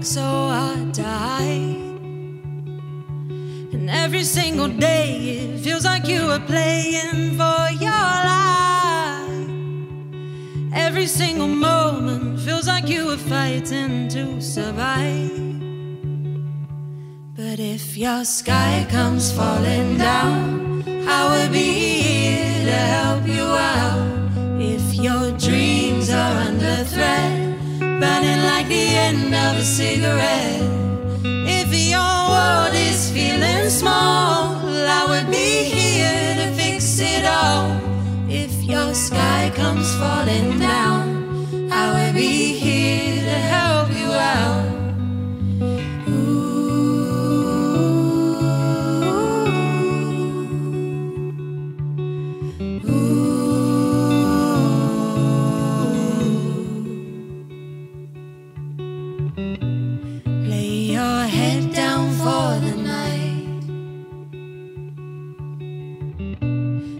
back, so I died. And every single day it feels like you were playing for your life. Every single moment feels like you were fighting to survive. But if your sky comes falling down, I will be here to help you out. If your dreams are under threat, burning like the end of a cigarette, if your world is feeling small, I would be here to fix it all. If your sky comes falling down, I will be here to help you out.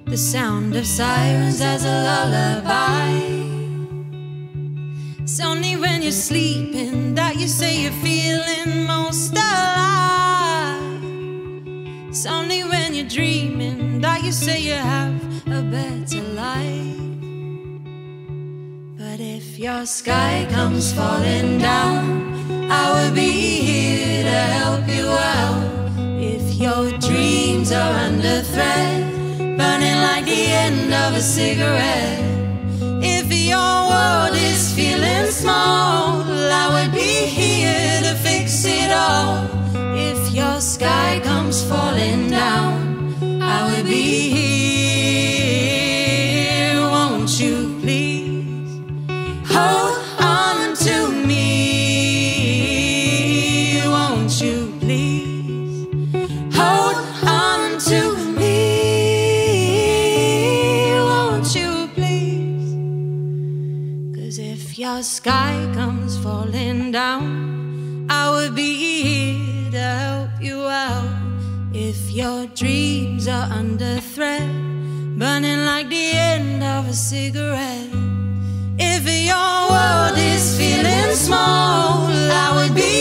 The sound of sirens as a lullaby. It's only when you're sleeping that you say you're feeling most alive. It's only when you're dreaming that you say you have a better life. But if your sky comes falling down, I will be here to help you out. If your dreams are under threat, burning like the end of a cigarette, if your world is feeling small, I would be here to fix it all. If your sky comes falling down, I would be here. Won't you please hold on to me? Won't you please hold on to me? If your sky comes falling down, I will be here to help you out. If your dreams are under threat, burning like the end of a cigarette, if your world is feeling small, I would be